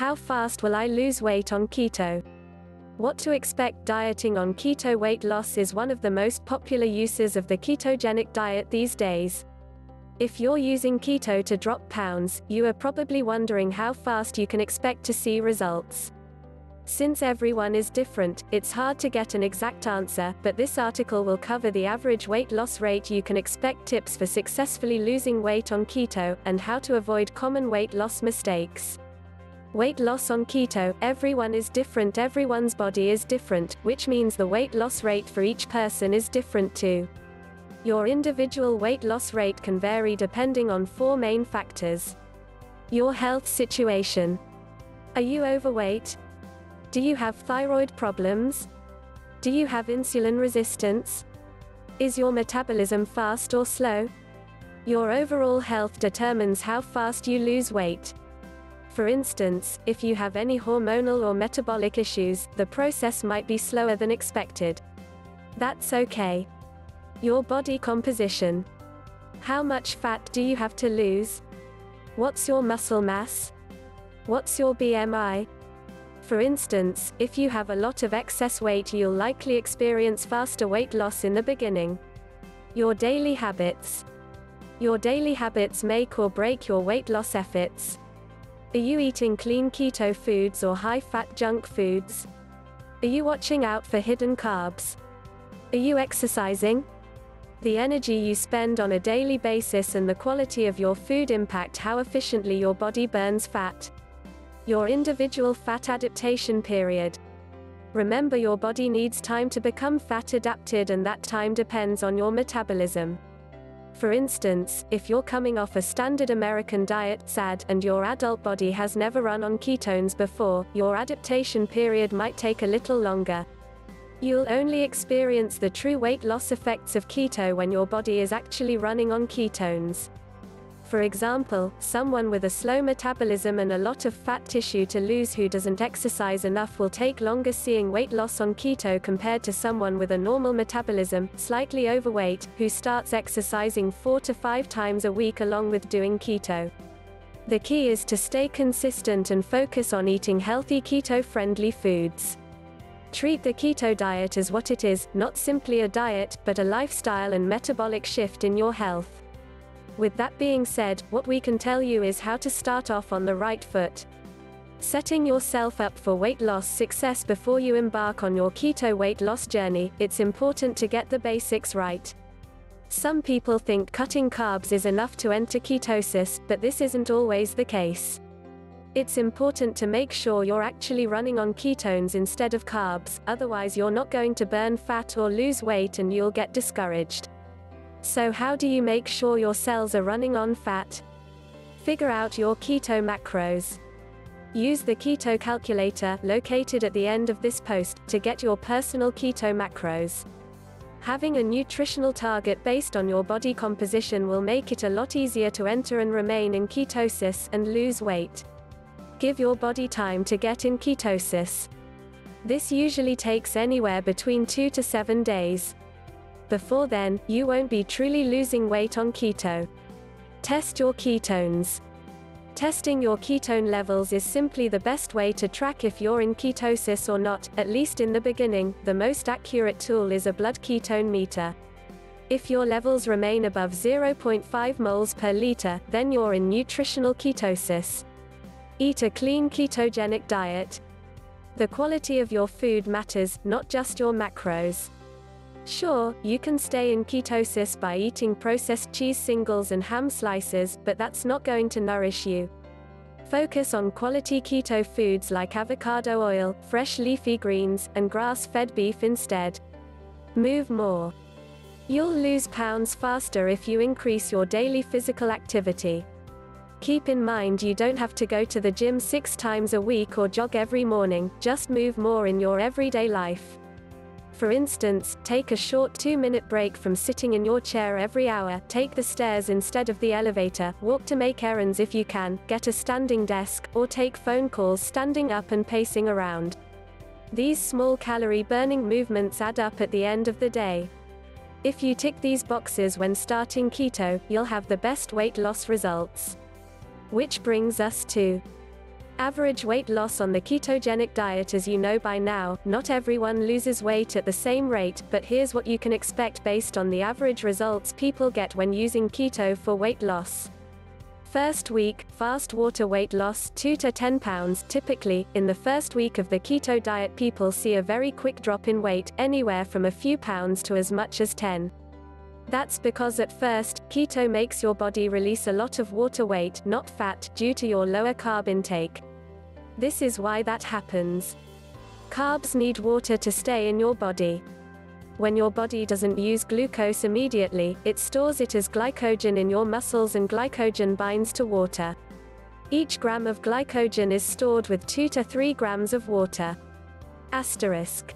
How fast will I lose weight on keto? What to expect? Dieting on keto. Weight loss is one of the most popular uses of the ketogenic diet these days. If you're using keto to drop pounds, you are probably wondering how fast you can expect to see results. Since everyone is different, it's hard to get an exact answer, but this article will cover the average weight loss rate you can expect, tips for successfully losing weight on keto, and how to avoid common weight loss mistakes. Weight loss on keto. Everyone is different. Everyone's body is different, which means the weight loss rate for each person is different too. Your individual weight loss rate can vary depending on four main factors. Your health situation. Are you overweight? Do you have thyroid problems? Do you have insulin resistance? Is your metabolism fast or slow? Your overall health determines how fast you lose weight. For instance, if you have any hormonal or metabolic issues, the process might be slower than expected. That's okay. Your body composition. How much fat do you have to lose? What's your muscle mass? What's your BMI? For instance, if you have a lot of excess weight, you'll likely experience faster weight loss in the beginning. Your daily habits. Your daily habits make or break your weight loss efforts. Are you eating clean keto foods or high-fat junk foods? Are you watching out for hidden carbs? Are you exercising? The energy you spend on a daily basis and the quality of your food impact how efficiently your body burns fat. Your individual fat adaptation period. Remember, your body needs time to become fat adapted, and that time depends on your metabolism. For instance, if you're coming off a standard American diet (SAD) and your adult body has never run on ketones before, your adaptation period might take a little longer. You'll only experience the true weight loss effects of keto when your body is actually running on ketones. For example, someone with a slow metabolism and a lot of fat tissue to lose who doesn't exercise enough will take longer seeing weight loss on keto compared to someone with a normal metabolism, slightly overweight, who starts exercising 4 to 5 times a week along with doing keto. The key is to stay consistent and focus on eating healthy keto-friendly foods. Treat the keto diet as what it is, not simply a diet, but a lifestyle and metabolic shift in your health. With that being said, what we can tell you is how to start off on the right foot. Setting yourself up for weight loss success. Before you embark on your keto weight loss journey, it's important to get the basics right. Some people think cutting carbs is enough to enter ketosis, but this isn't always the case. It's important to make sure you're actually running on ketones instead of carbs, otherwise you're not going to burn fat or lose weight and you'll get discouraged. So how do you make sure your cells are running on fat? Figure out your keto macros. Use the keto calculator, located at the end of this post, to get your personal keto macros. Having a nutritional target based on your body composition will make it a lot easier to enter and remain in ketosis and lose weight. Give your body time to get in ketosis. This usually takes anywhere between 2 to 7 days. Before then, you won't be truly losing weight on keto. Test your ketones. Testing your ketone levels is simply the best way to track if you're in ketosis or not, at least in the beginning. The most accurate tool is a blood ketone meter. If your levels remain above 0.5 moles per liter, then you're in nutritional ketosis. Eat a clean ketogenic diet. The quality of your food matters, not just your macros. Sure, you can stay in ketosis by eating processed cheese singles and ham slices, but that's not going to nourish you. Focus on quality keto foods like avocado oil, fresh leafy greens, and grass-fed beef instead. Move more. You'll lose pounds faster if you increase your daily physical activity. Keep in mind, you don't have to go to the gym 6 times a week or jog every morning, just move more in your everyday life. For instance, take a short 2-minute break from sitting in your chair every hour, take the stairs instead of the elevator, walk to make errands if you can, get a standing desk, or take phone calls standing up and pacing around. These small calorie-burning movements add up at the end of the day. If you tick these boxes when starting keto, you'll have the best weight loss results. Which brings us to Average weight loss on the ketogenic diet. As you know by now, not everyone loses weight at the same rate, but here's what you can expect based on the average results people get when using keto for weight loss. First week, fast water weight loss, 2 to 10 pounds. Typically, in the first week of the keto diet people see a very quick drop in weight, anywhere from a few pounds to as much as 10. That's because at first, keto makes your body release a lot of water weight, not fat, due to your lower carb intake. This is why that happens. Carbs need water to stay in your body. When your body doesn't use glucose immediately, it stores it as glycogen in your muscles, and glycogen binds to water. Each gram of glycogen is stored with 2 to 3 grams of water. Asterisk.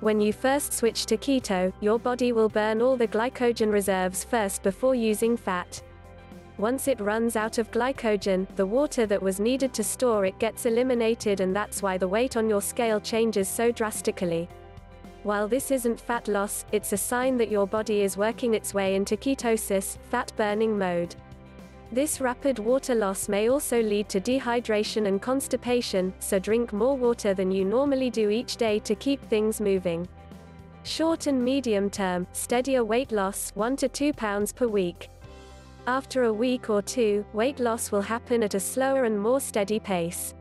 When you first switch to keto, your body will burn all the glycogen reserves first before using fat. Once it runs out of glycogen, the water that was needed to store it gets eliminated, and that's why the weight on your scale changes so drastically. While this isn't fat loss, it's a sign that your body is working its way into ketosis, fat-burning mode. This rapid water loss may also lead to dehydration and constipation, so drink more water than you normally do each day to keep things moving. Short and medium term, steadier weight loss, 1 to 2 pounds per week. After a week or two, weight loss will happen at a slower and more steady pace.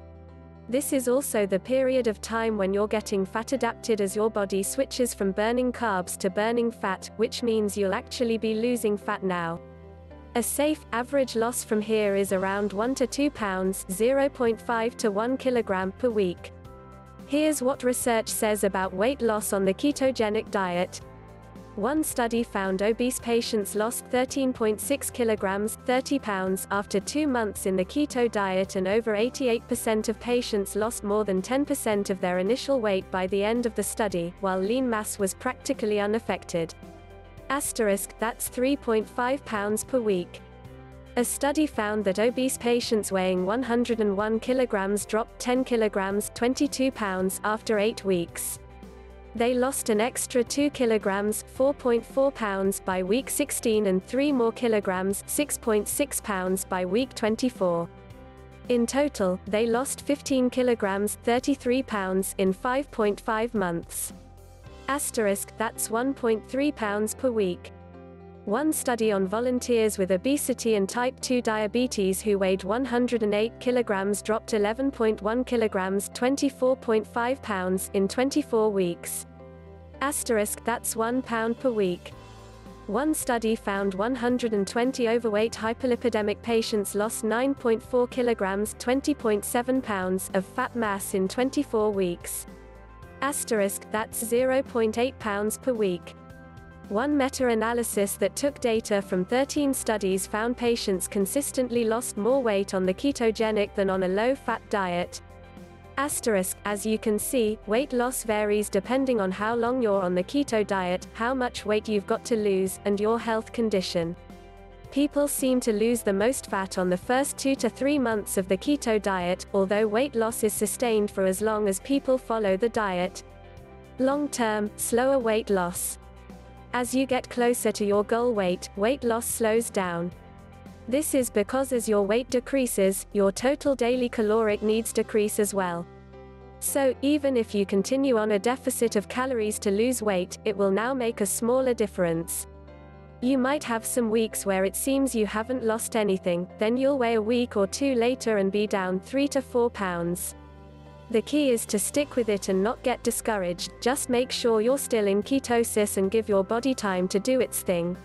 This is also the period of time when you're getting fat adapted, as your body switches from burning carbs to burning fat, which means you'll actually be losing fat now. A safe, average loss from here is around 1 to 2 pounds, 0.5 to 1 kilogram per week. Here's what research says about weight loss on the ketogenic diet. One study found obese patients lost 13.6 kilograms, 30 pounds, after 2 months in the keto diet, and over 88% of patients lost more than 10% of their initial weight by the end of the study, while lean mass was practically unaffected. Asterisk, that's 3.5 pounds per week. A study found that obese patients weighing 101 kilograms dropped 10 kilograms, 22 pounds, after 8 weeks. They lost an extra 2 kilograms, 4.4 pounds, by week 16, and 3 more kilograms, 6.6 pounds, by week 24. In total, they lost 15 kilograms, 33 pounds, in 5.5 months. Asterisk, that's 1.3 pounds per week. One study on volunteers with obesity and type 2 diabetes who weighed 108 kilograms dropped 11.1 kilograms, 24.5 pounds, in 24 weeks. Asterisk, that's 1 pound per week. One study found 120 overweight hyperlipidemic patients lost 9.4 kilograms, 20.7 pounds, of fat mass in 24 weeks. Asterisk, that's 0.8 pounds per week. One meta-analysis that took data from 13 studies found patients consistently lost more weight on the ketogenic than on a low-fat diet. Asterisk, as you can see, weight loss varies depending on how long you're on the keto diet, how much weight you've got to lose, and your health condition. People seem to lose the most fat on the first 2 to 3 months of the keto diet, although weight loss is sustained for as long as people follow the diet. Long-term, slower weight loss. As you get closer to your goal weight, weight loss slows down. This is because as your weight decreases, your total daily caloric needs decrease as well. So, even if you continue on a deficit of calories to lose weight, it will now make a smaller difference. You might have some weeks where it seems you haven't lost anything, then you'll weigh a week or two later and be down 3 to 4 pounds. The key is to stick with it and not get discouraged, just make sure you're still in ketosis and give your body time to do its thing.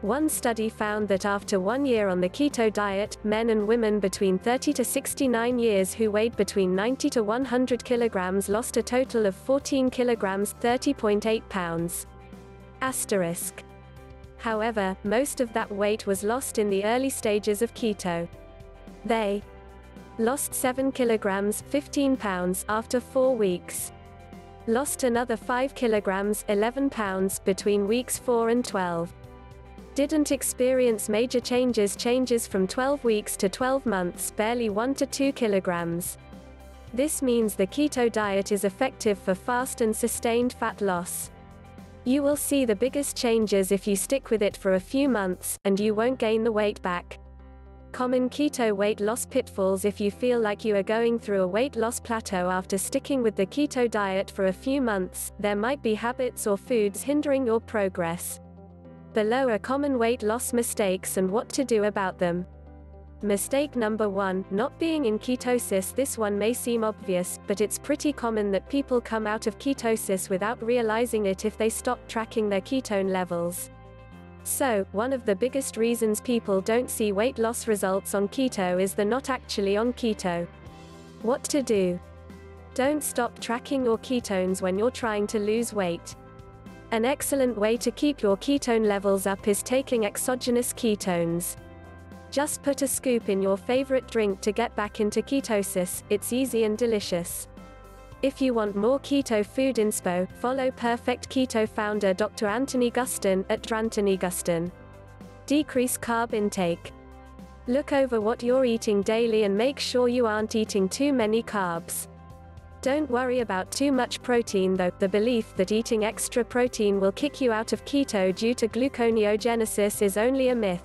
One study found that after 1 year on the keto diet, men and women between 30 to 69 years who weighed between 90 to 100 kilograms lost a total of 14 kilograms, 30.8 pounds. Asterisk. However, most of that weight was lost in the early stages of keto. They lost 7 kilograms, 15 pounds, after 4 weeks. Lost another 5 kilograms, 11 pounds, between weeks 4 and 12. Didn't experience major changes from 12 weeks to 12 months, barely 1 to 2 kilograms. This means the keto diet is effective for fast and sustained fat loss. You will see the biggest changes if you stick with it for a few months, and you won't gain the weight back. Common keto weight loss pitfalls. If you feel like you are going through a weight loss plateau after sticking with the keto diet for a few months, there might be habits or foods hindering your progress. Below are common weight loss mistakes and what to do about them. Mistake number 1, not being in ketosis. This one may seem obvious, but it's pretty common that people come out of ketosis without realizing it if they stop tracking their ketone levels. So, one of the biggest reasons people don't see weight loss results on keto is they're not actually on keto. What to do? Don't stop tracking your ketones when you're trying to lose weight. An excellent way to keep your ketone levels up is taking exogenous ketones. Just put a scoop in your favorite drink to get back into ketosis. It's easy and delicious. If you want more keto food inspo, follow Perfect Keto founder Dr. Anthony Gustin at @DrAnthonyGustin. Decrease carb intake. Look over what you're eating daily and make sure you aren't eating too many carbs. Don't worry about too much protein though. The belief that eating extra protein will kick you out of keto due to gluconeogenesis is only a myth.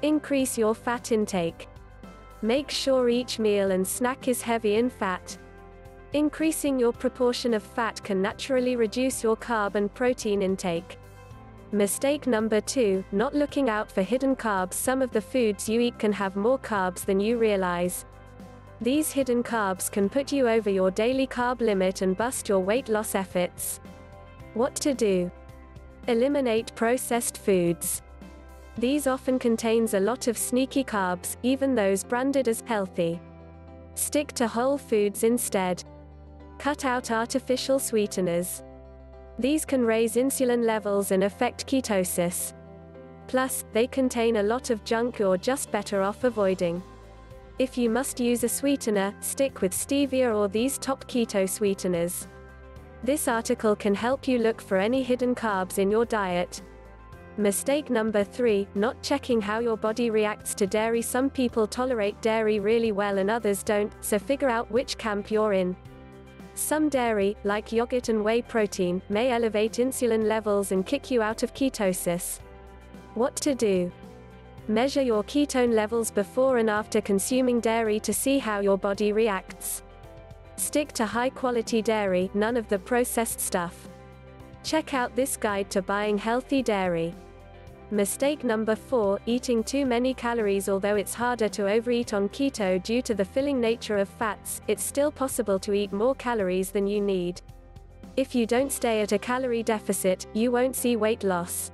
Increase your fat intake. Make sure each meal and snack is heavy in fat. Increasing your proportion of fat can naturally reduce your carb and protein intake. Mistake number 2, not looking out for hidden carbs. Some of the foods you eat can have more carbs than you realize. These hidden carbs can put you over your daily carb limit and bust your weight loss efforts. What to do? Eliminate processed foods. These often contains a lot of sneaky carbs, even those branded as healthy. Stick to whole foods instead. Cut out artificial sweeteners. These can raise insulin levels and affect ketosis. Plus, they contain a lot of junk you're just better off avoiding. If you must use a sweetener, stick with stevia or these top keto sweeteners. This article can help you look for any hidden carbs in your diet. Mistake number 3, not checking how your body reacts to dairy. Some people tolerate dairy really well and others don't, so figure out which camp you're in. Some dairy, like yogurt and whey protein, may elevate insulin levels and kick you out of ketosis. What to do? Measure your ketone levels before and after consuming dairy to see how your body reacts. Stick to high-quality dairy, none of the processed stuff. Check out this guide to buying healthy dairy. Mistake number 4, eating too many calories. Although it's harder to overeat on keto due to the filling nature of fats, it's still possible to eat more calories than you need. If you don't stay at a calorie deficit, you won't see weight loss.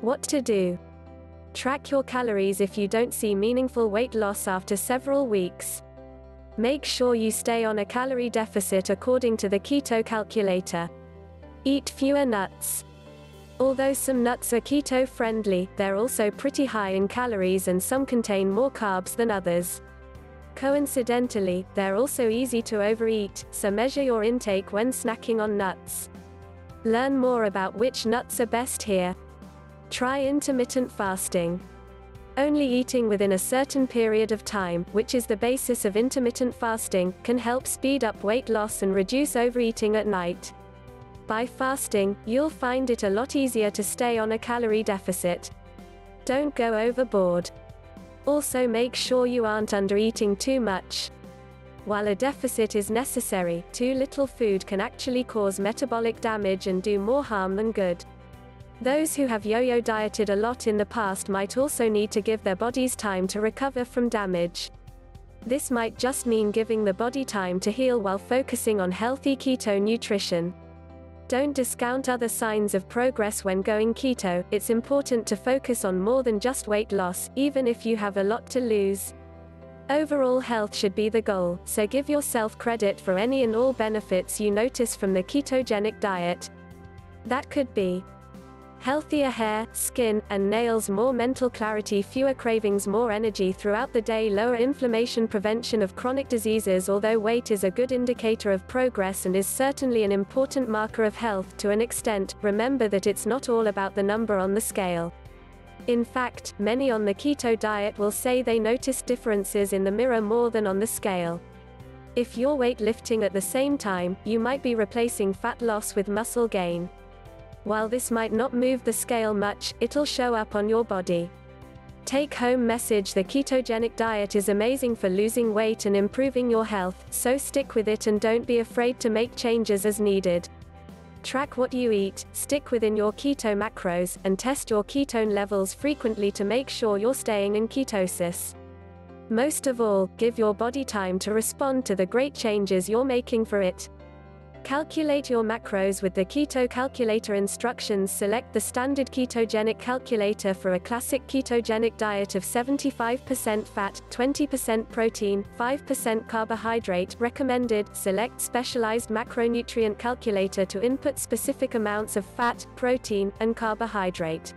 What to do? Track your calories. If you don't see meaningful weight loss after several weeks, make sure you stay on a calorie deficit according to the keto calculator. Eat fewer nuts. Although some nuts are keto-friendly, they're also pretty high in calories and some contain more carbs than others. Coincidentally, they're also easy to overeat, so measure your intake when snacking on nuts. Learn more about which nuts are best here. Try intermittent fasting. Only eating within a certain period of time, which is the basis of intermittent fasting, can help speed up weight loss and reduce overeating at night. By fasting, you'll find it a lot easier to stay on a calorie deficit. Don't go overboard. Also, make sure you aren't undereating too much. While a deficit is necessary, too little food can actually cause metabolic damage and do more harm than good. Those who have yo-yo dieted a lot in the past might also need to give their bodies time to recover from damage. This might just mean giving the body time to heal while focusing on healthy keto nutrition. Don't discount other signs of progress when going keto. It's important to focus on more than just weight loss, even if you have a lot to lose. Overall health should be the goal, so give yourself credit for any and all benefits you notice from the ketogenic diet. That could be healthier hair, skin, and nails, more mental clarity, fewer cravings, more energy throughout the day, lower inflammation, prevention of chronic diseases. Although weight is a good indicator of progress and is certainly an important marker of health to an extent, remember that it's not all about the number on the scale. In fact, many on the keto diet will say they noticed differences in the mirror more than on the scale. If you're weightlifting at the same time, you might be replacing fat loss with muscle gain. While this might not move the scale much, it'll show up on your body. Take-home message: the ketogenic diet is amazing for losing weight and improving your health, so stick with it and don't be afraid to make changes as needed. Track what you eat, stick within your keto macros, and test your ketone levels frequently to make sure you're staying in ketosis. Most of all, give your body time to respond to the great changes you're making for it. Calculate your macros with the Keto Calculator instructions. Select the standard ketogenic calculator for a classic ketogenic diet of 75% fat, 20% protein, 5% carbohydrate recommended. Select specialized macronutrient calculator to input specific amounts of fat, protein, and carbohydrate.